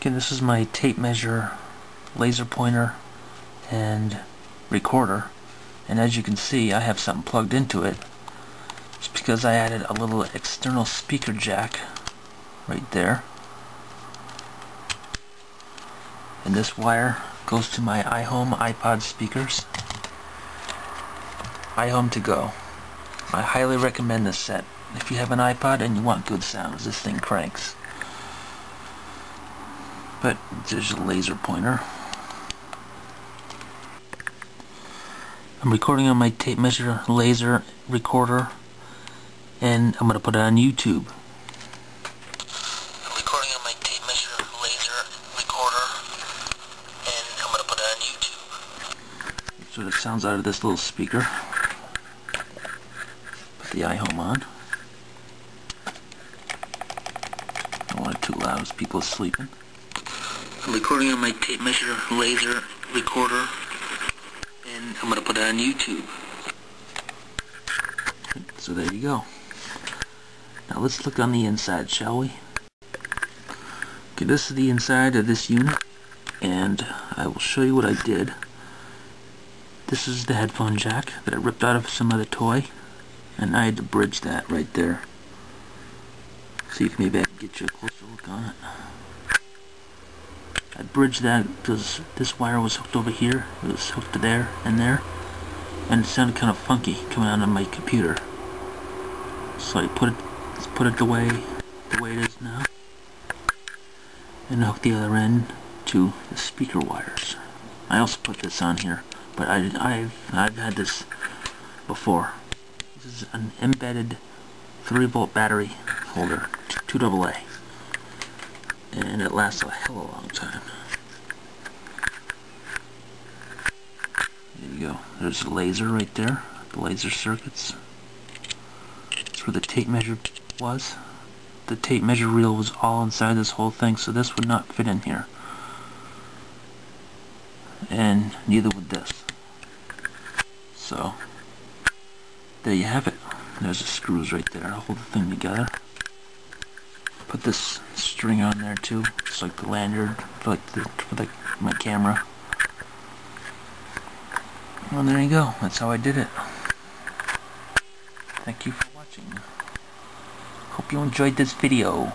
Okay, this is my tape measure, laser pointer, and recorder, and as you can see I have something plugged into it. It's because I added a little external speaker jack right there, and this wire goes to my iHome iPod speakers, iHOME2GO. I highly recommend this set if you have an iPod and you want good sounds. This thing cranks. But there's a laser pointer. I'm recording on my tape measure, laser, recorder, and I'm going to put it on YouTube. I'm recording on my tape measure, laser, recorder, and I'm going to put it on YouTube. That's what it sounds out of this little speaker. Put the iHome on. Don't want it too loud as people are sleeping. I'm recording on my tape measure, laser, recorder, and I'm going to put it on YouTube. So there you go. Now let's look on the inside, shall we? Okay, this is the inside of this unit, and I will show you what I did. This is the headphone jack that I ripped out of some other toy, and I had to bridge that right there. See if maybe I can get you a closer look on it. I bridged that because this wire was hooked over here, it was hooked to there, and it sounded kind of funky coming out of my computer. So I put it the way it is now, and hooked the other end to the speaker wires. I also put this on here, but I've had this before. This is an embedded 3-volt battery holder, 2AA. And it lasts a hell of a long time. There you go. There's the laser right there. The laser circuits. That's where the tape measure was. The tape measure reel was all inside this whole thing, so this would not fit in here. And neither would this. So, there you have it. There's the screws right there. I'll hold the thing together. Put this string on there too, just like the lanyard, for my camera. Well, there you go. That's how I did it. Thank you for watching. Hope you enjoyed this video.